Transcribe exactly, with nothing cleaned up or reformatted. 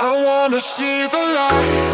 I wanna see the light.